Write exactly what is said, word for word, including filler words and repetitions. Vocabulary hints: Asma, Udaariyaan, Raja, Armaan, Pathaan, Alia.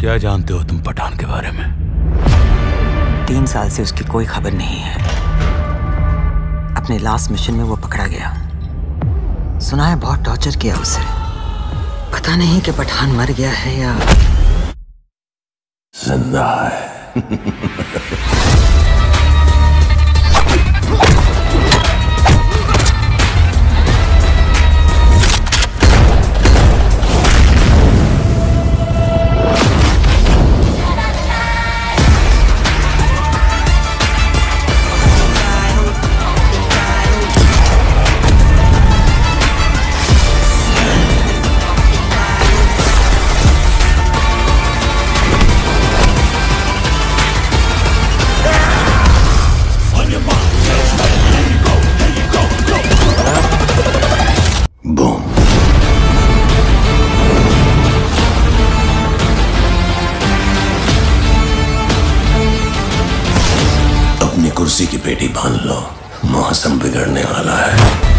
क्या जानते हो तुम पठान के बारे में? तीन साल से उसकी कोई खबर नहीं है। अपने लास्ट मिशन में वो पकड़ा गया। सुना है बहुत टॉर्चर किया उसे। पता नहीं कि पठान मर गया है या जिंदा है। कुर्सी की पेटी बांध लो, मौसम बिगड़ने वाला है।